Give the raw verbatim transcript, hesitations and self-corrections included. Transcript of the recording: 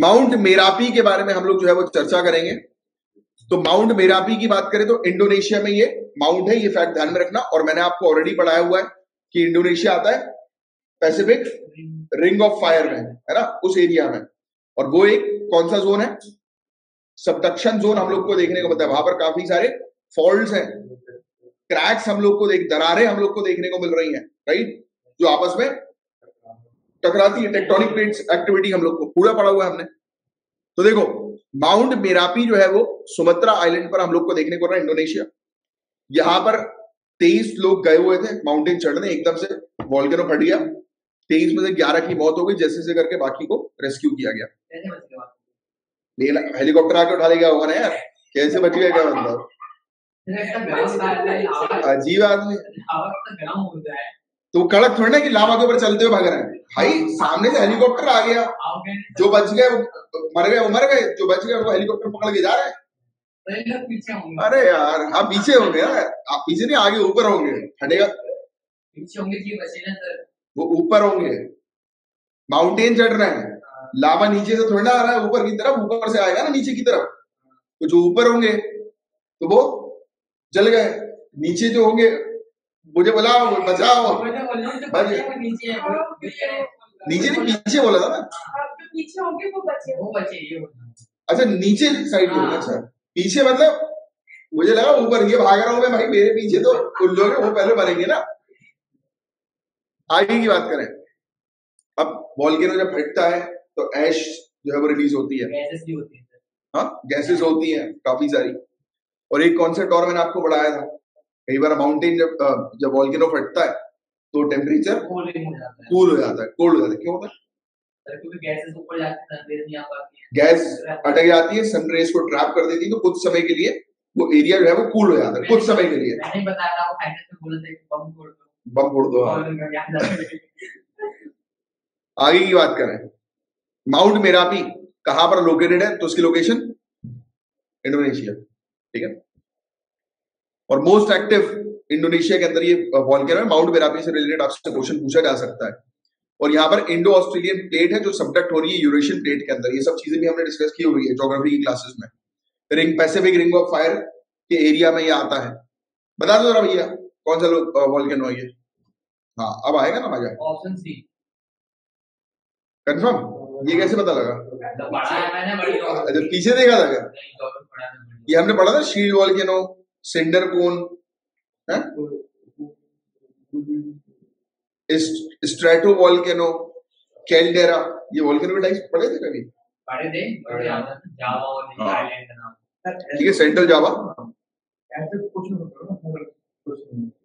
Mount Merapi के बारे में हम लोग जो है वो चर्चा करेंगे। तो माउंट मेरापी की बात करें तो इंडोनेशिया में ये माउंट है, ये फैक्ट ध्यान में रखना। और मैंने आपको ऑलरेडी पढ़ाया हुआ है कि इंडोनेशिया आता है पैसिफिक रिंग ऑफ फायर में, है ना, उस एरिया में। और वो एक कौन सा जोन है? सबडक्शन जोन हम लोग को देखने का मतलब वहां पर काफी सारे फॉल्ट्स हैं, क्रैक्स हम लोग को देख दरारें हम लोग को देखने को मिल रही हैं, राइट, जो आपस में टकराती है। टेक्टोनिक प्लेट्स एक्टिविटी हम लोग को पूरा पड़ा हुआ है हमने। तो देखो माउंट मेरापी जो है वो सुमत्रा आइलैंड पर हम लोग को देखने को रहा है, इंडोनेशिया। यहां पर तेईस लोग गए हुए थे माउंटेन चढ़ने, एकदम से वॉल्केनो फट गया, तेईस में से ग्यारह की मौत हो गई, जैसे जैसे करके बाकी को रेस्क्यू किया गया। हेलीकॉप्टर आके उठा ले गया होगा ना यार, कैसे बच गया क्या बंदा, अजीब आदमी। तो कड़क थोड़ी ना कि लावा के ऊपर चलते हुए भाग रहे हैं भाई, सामने से हेलीकॉप्टर आ गया, जो बच गए वो मर गए, वो मर गए, जो बच गए वो हेलीकॉप्टर पकड़ के जा रहे हैं। अरे यार आप पीछे होंगे यार, आप पीछे नहीं आगे ऊपर होंगे, हटेगा वो ऊपर होंगे, माउंटेन चढ़ रहे हैं, लावा नीचे से थोड़ा आ रहा है ऊपर की तरफ, ऊपर से आएगा ना नीचे की तरफ, तो जो ऊपर होंगे तो वो जल गए, नीचे जो होंगे मुझे बुलाओ बचाओ, नीचे ने पीछे बोला था ना, पीछे होंगे वो बचे, वो बचे ये बोला। अच्छा नीचे साइड में, अच्छा पीछे मतलब मुझे लगा ऊपर, ये भाग रहा हूं मैं भाई, मेरे पीछे तो उन लोग वो पहले मरेंगे ना। आगे की बात करें, अब वॉल्केनो जब फटता है तो ऐश जो है वो रिलीज होती है, गैसेस भी होती है, हाँ गैसेस होती है काफी सारी। और एक कॉन्सेप्ट और मैंने आपको बढ़ाया था, कई बार माउंटेन जब जब वॉल्केनो फटता है तो टेम्परेचर कूल हो जाता है, कोल्ड हो जाता है, क्यों होता है? क्योंकि गैसेस ऊपर जाती है, सनरेज नहीं आ पाती है, गैस अटक जाती है, सनरेज को ट्रैप कर देती है, तो कुछ समय के लिए वो एरिया जो है वो कूल हो जाता है, कुछ समय के लिए। मैंने बताया था वो फाइनल में बोला था कि बम फोड़ दो, बम फोड़ दो। आगे की बात करें, माउंट मेरापी कहां पर लोकेटेड है? तो उसकी लोकेशन इंडोनेशिया, ठीक है। और मोस्ट एक्टिव इंडोनेशिया के अंदर ये वॉल्केनो है। माउंट मेरापी से रिलेटेड आपसे क्वेश्चन पूछा जा सकता है। और यहाँ पर इंडो ऑस्ट्रेलियन प्लेट है जो सबडक्ट हो रही है यूरेशियन प्लेट के अंदर, ये सब चीजें भी हमने डिस्कस की हुई है ज्योग्राफी की क्लासेस में। Ring Pacific ring of fire के एरिया में ये आता है। बता दो जरा भैया कौन सा वॉल्केनो है ये? हाँ अब आएगा ना मजा। Option C confirm? ये कैसे पता लगा? पीछे देखा था क्या? ये हमने पढ़ा था shield volcano, cinder cone, strato volcano, caldera, ये वॉल्केनो के टाइप्स पढ़े थे कभी? पढ़े थे, जावा और आइलैंड का नाम, ठीक है, सेंट्रल जावा। ऐसे कुछ नहीं होता ना,